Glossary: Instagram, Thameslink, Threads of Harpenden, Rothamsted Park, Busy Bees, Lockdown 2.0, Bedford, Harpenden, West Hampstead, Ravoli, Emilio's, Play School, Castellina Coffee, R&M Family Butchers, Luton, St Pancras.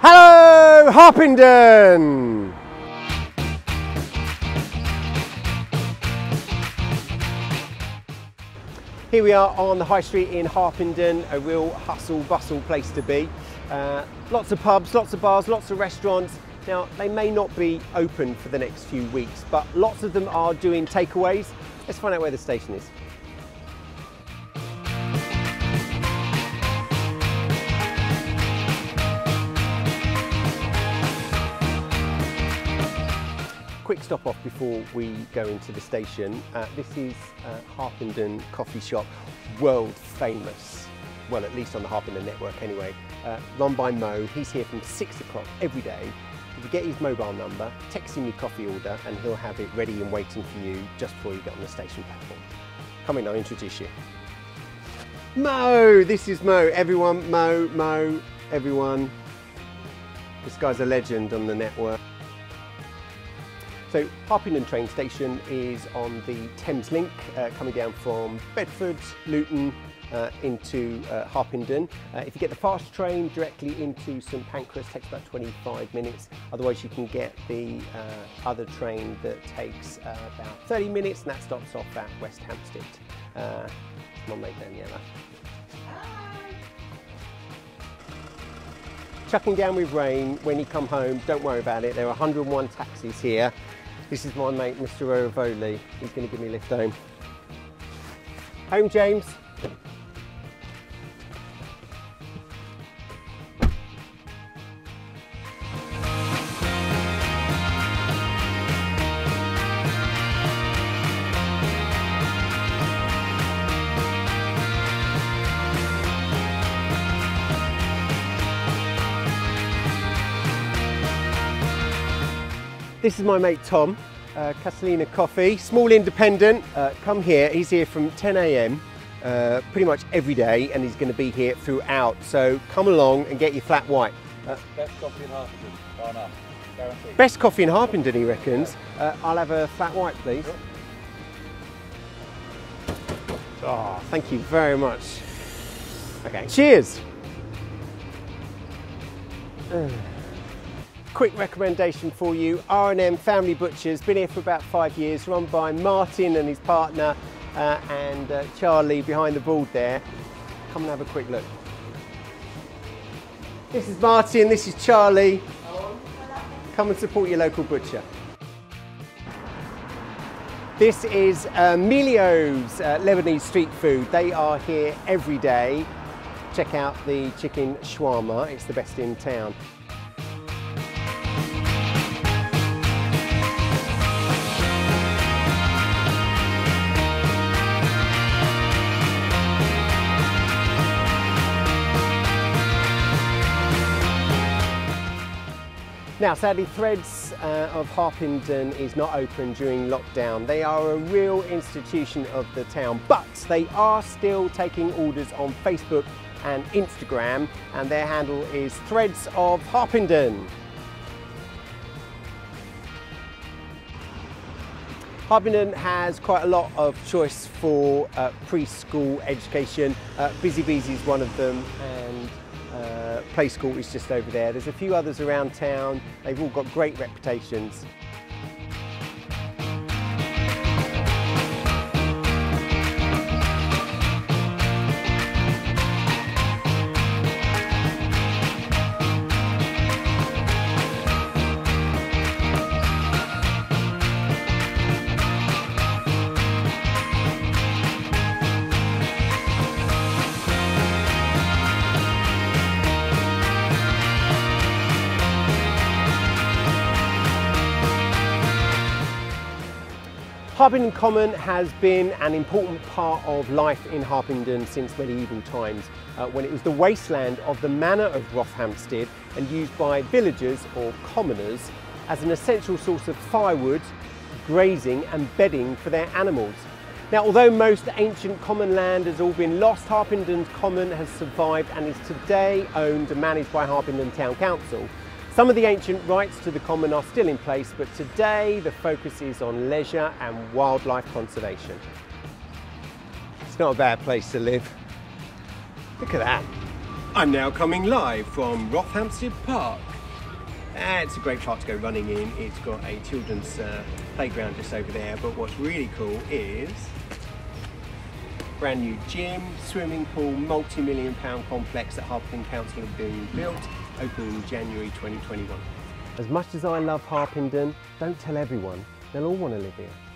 Hello, Harpenden! Here we are on the High Street in Harpenden, a real hustle bustle place to be. Lots of pubs, lots of bars, lots of restaurants. Now, they may not be open for the next few weeks, but lots of them are doing takeaways. Let's find out where the station is. Quick stop off before we go into the station. This is Harpenden Coffee Shop, world famous, well, at least on the Harpenden network anyway. Run by Mo, he's here from 6 o'clock every day. If you get his mobile number, text him your coffee order and he'll have it ready and waiting for you just before you get on the station platform. Come in, I'll introduce you. Mo, this is Mo, everyone, Mo, everyone. This guy's a legend on the network. So Harpenden train station is on the Thameslink, coming down from Bedford, Luton into Harpenden. If you get the fast train directly into St Pancras, it takes about 25 minutes. Otherwise you can get the other train that takes about 30 minutes and that stops off at West Hampstead. Mum made Daniela. Chucking down with rain, when you come home, don't worry about it. There are 101 taxis here. This is my mate, Mr. Ravoli. He's going to give me a lift home. Home, James. This is my mate Tom, Castellina Coffee, small independent. Come here, he's here from 10 a.m, pretty much every day, and he's going to be here throughout. So come along and get your flat white. Best coffee in Harpenden, far enough, guaranteed. Best coffee in Harpenden, he reckons. I'll have a flat white, please. Oh, thank you very much. Okay, cheers. Quick recommendation for you, R&M Family Butchers, been here for about 5 years, run by Martin and his partner and Charlie behind the board there. Come and have a quick look. This is Martin, this is Charlie. Hello. Come and support your local butcher. This is Emilio's Lebanese street food. They are here every day. Check out the chicken shawarma, it's the best in town. Now, sadly, Threads of Harpenden is not open during lockdown. They are a real institution of the town, but they are still taking orders on Facebook and Instagram, and their handle is Threads of Harpenden. Harpenden has quite a lot of choice for preschool education. Busy Bees is one of them, and Play School is just over there. There's a few others around town. They've all got great reputations. Harpenden Common has been an important part of life in Harpenden since medieval times, when it was the wasteland of the manor of Rothamsted and used by villagers or commoners as an essential source of firewood, grazing and bedding for their animals. Now, although most ancient common land has all been lost, Harpenden's Common has survived and is today owned and managed by Harpenden Town Council. Some of the ancient rights to the common are still in place, but today the focus is on leisure and wildlife conservation. It's not a bad place to live. Look at that. I'm now coming live from Rothamsted Park. It's a great park to go running in. It's got a children's playground just over there, but what's really cool is brand new gym, swimming pool, multi-million £1 complex that Harpenden Council have been built, opening in January 2021. As much as I love Harpenden, don't tell everyone, they'll all want to live here.